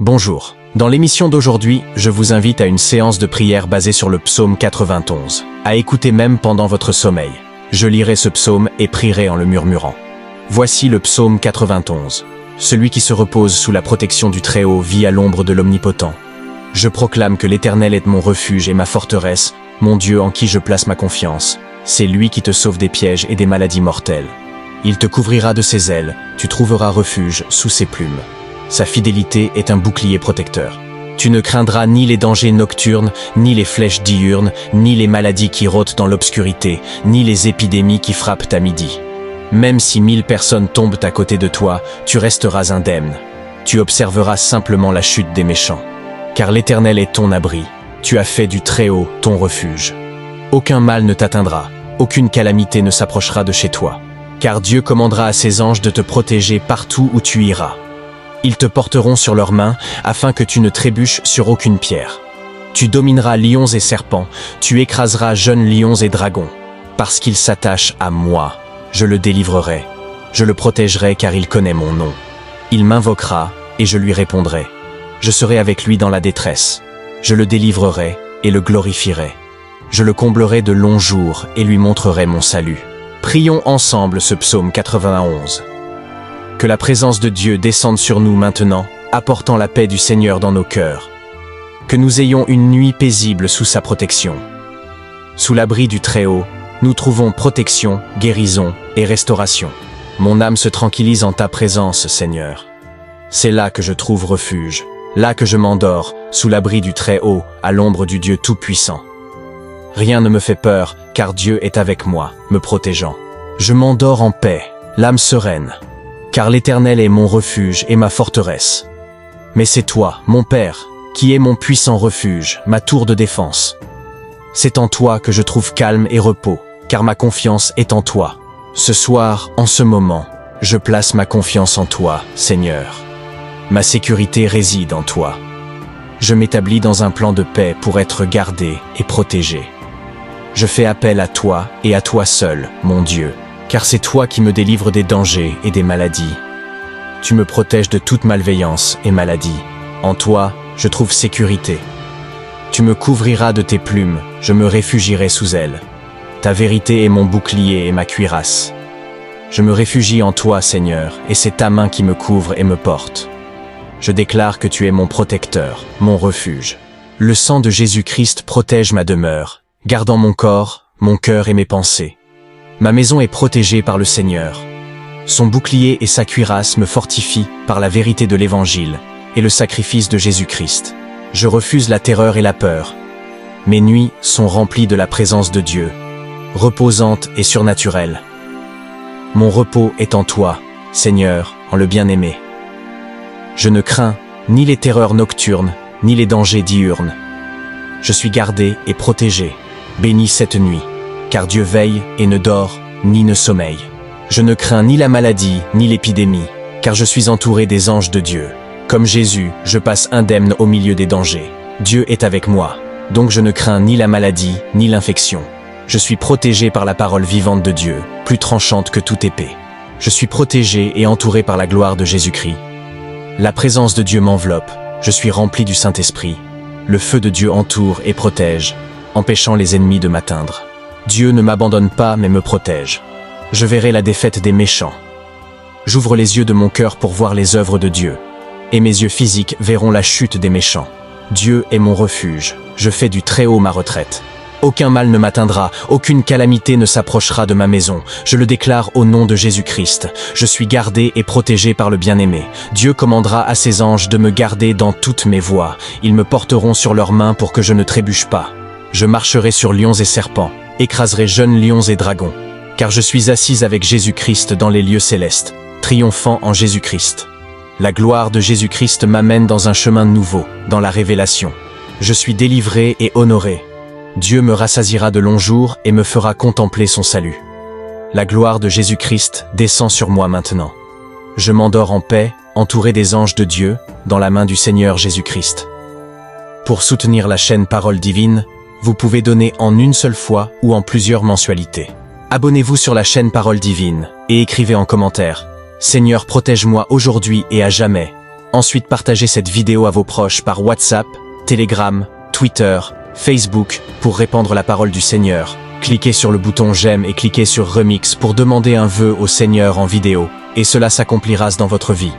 Bonjour. Dans l'émission d'aujourd'hui, je vous invite à une séance de prière basée sur le psaume 91, à écouter même pendant votre sommeil. Je lirai ce psaume et prierai en le murmurant. Voici le psaume 91. Celui qui se repose sous la protection du Très-Haut vit à l'ombre de l'Omnipotent. Je proclame que l'Éternel est mon refuge et ma forteresse, mon Dieu en qui je place ma confiance. C'est lui qui te sauve des pièges et des maladies mortelles. Il te couvrira de ses ailes, tu trouveras refuge sous ses plumes. Sa fidélité est un bouclier protecteur. Tu ne craindras ni les dangers nocturnes, ni les flèches diurnes, ni les maladies qui rôdent dans l'obscurité, ni les épidémies qui frappent à midi. Même si 1000 personnes tombent à côté de toi, tu resteras indemne. Tu observeras simplement la chute des méchants. Car l'Éternel est ton abri. Tu as fait du Très-Haut ton refuge. Aucun mal ne t'atteindra, aucune calamité ne s'approchera de chez toi. Car Dieu commandera à ses anges de te protéger partout où tu iras. Ils te porteront sur leurs mains, afin que tu ne trébuches sur aucune pierre. Tu domineras lions et serpents, tu écraseras jeunes lions et dragons. Parce qu'ils s'attachent à moi, je le délivrerai. Je le protégerai car il connaît mon nom. Il m'invoquera, et je lui répondrai. Je serai avec lui dans la détresse. Je le délivrerai, et le glorifierai. Je le comblerai de longs jours, et lui montrerai mon salut. Prions ensemble ce psaume 91. Que la présence de Dieu descende sur nous maintenant, apportant la paix du Seigneur dans nos cœurs. Que nous ayons une nuit paisible sous sa protection. Sous l'abri du Très-Haut, nous trouvons protection, guérison et restauration. Mon âme se tranquillise en ta présence, Seigneur. C'est là que je trouve refuge, là que je m'endors, sous l'abri du Très-Haut, à l'ombre du Dieu Tout-Puissant. Rien ne me fait peur, car Dieu est avec moi, me protégeant. Je m'endors en paix, l'âme sereine. Car l'Éternel est mon refuge et ma forteresse. Mais c'est toi, mon Père, qui es mon puissant refuge, ma tour de défense. C'est en toi que je trouve calme et repos, car ma confiance est en toi. Ce soir, en ce moment, je place ma confiance en toi, Seigneur. Ma sécurité réside en toi. Je m'établis dans un plan de paix pour être gardé et protégé. Je fais appel à toi et à toi seul, mon Dieu. Car c'est toi qui me délivres des dangers et des maladies. Tu me protèges de toute malveillance et maladie. En toi, je trouve sécurité. Tu me couvriras de tes plumes, je me réfugierai sous elles. Ta vérité est mon bouclier et ma cuirasse. Je me réfugie en toi, Seigneur, et c'est ta main qui me couvre et me porte. Je déclare que tu es mon protecteur, mon refuge. Le sang de Jésus-Christ protège ma demeure, gardant mon corps, mon cœur et mes pensées. Ma maison est protégée par le Seigneur. Son bouclier et sa cuirasse me fortifient par la vérité de l'Évangile et le sacrifice de Jésus-Christ. Je refuse la terreur et la peur. Mes nuits sont remplies de la présence de Dieu, reposante et surnaturelle. Mon repos est en toi, Seigneur, en le bien-aimé. Je ne crains ni les terreurs nocturnes, ni les dangers diurnes. Je suis gardé et protégé. Bénis cette nuit. Car Dieu veille et ne dort, ni ne sommeille. Je ne crains ni la maladie, ni l'épidémie, car je suis entouré des anges de Dieu. Comme Jésus, je passe indemne au milieu des dangers. Dieu est avec moi, donc je ne crains ni la maladie, ni l'infection. Je suis protégé par la parole vivante de Dieu, plus tranchante que toute épée. Je suis protégé et entouré par la gloire de Jésus-Christ. La présence de Dieu m'enveloppe, je suis rempli du Saint-Esprit. Le feu de Dieu entoure et protège, empêchant les ennemis de m'atteindre. Dieu ne m'abandonne pas mais me protège. Je verrai la défaite des méchants. J'ouvre les yeux de mon cœur pour voir les œuvres de Dieu. Et mes yeux physiques verront la chute des méchants. Dieu est mon refuge. Je fais du Très-Haut ma retraite. Aucun mal ne m'atteindra, aucune calamité ne s'approchera de ma maison. Je le déclare au nom de Jésus-Christ. Je suis gardé et protégé par le bien-aimé. Dieu commandera à ses anges de me garder dans toutes mes voies. Ils me porteront sur leurs mains pour que je ne trébuche pas. Je marcherai sur lions et serpents. Écraserai jeunes lions et dragons, car je suis assise avec Jésus-Christ dans les lieux célestes, triomphant en Jésus-Christ. La gloire de Jésus-Christ m'amène dans un chemin nouveau, dans la révélation. Je suis délivré et honoré. Dieu me rassasira de longs jours et me fera contempler son salut. La gloire de Jésus-Christ descend sur moi maintenant. Je m'endors en paix, entouré des anges de Dieu, dans la main du Seigneur Jésus-Christ. Pour soutenir la chaîne Parole Divine, vous pouvez donner en une seule fois ou en plusieurs mensualités. Abonnez-vous sur la chaîne Parole Divine et écrivez en commentaire « Seigneur, protège-moi aujourd'hui et à jamais ». Ensuite, partagez cette vidéo à vos proches par WhatsApp, Telegram, Twitter, Facebook pour répandre la parole du Seigneur. Cliquez sur le bouton j'aime et cliquez sur remix pour demander un vœu au Seigneur en vidéo, et cela s'accomplira dans votre vie.